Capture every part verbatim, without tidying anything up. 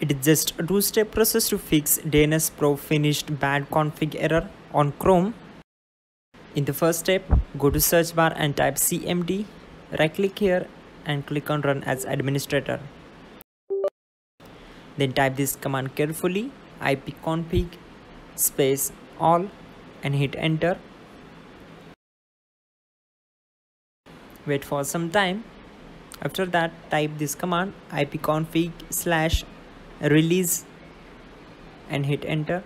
It is just a two-step process to fix D N S probe finished bad config error on Chrome. In the first step, go to search bar and type C M D, right click here and click on Run as Administrator. Then type this command carefully, ipconfig space all and hit enter. Wait for some time. After that, type this command ipconfig slash release and hit enter.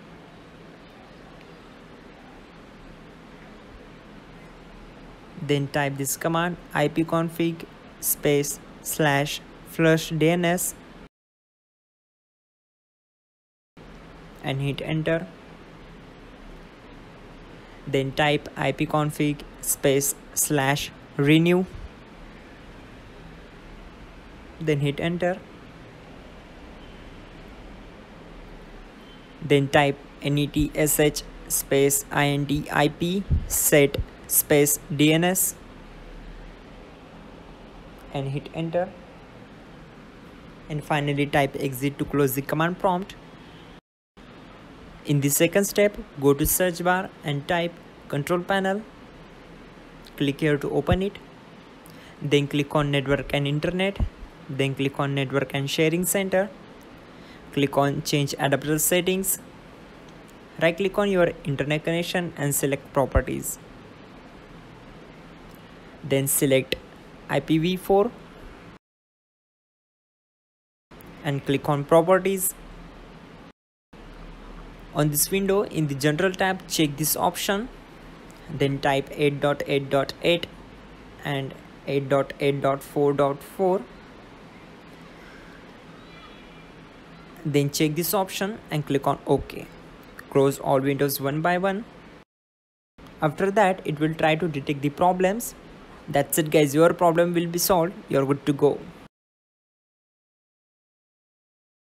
Then type this command ipconfig space slash flush D N S and hit enter. Then type ipconfig space slash renew, then hit enter. Then type netsh space intip set space D N S and hit enter. And finally type exit to close the command prompt. In the second step, go to search bar and type control panel. Click here to open it. Then click on network and internet. Then click on network and sharing center. Click on change adapter settings. Right click on your internet connection and select properties. Then select I P v four and click on properties. On this window, in the general tab, check this option. Then type eight dot eight dot eight and eight dot eight dot four dot four. Then check this option and click on OK. Close all windows one by one. After that, it will try to detect the problems. That's it guys, your problem will be solved. You're good to go.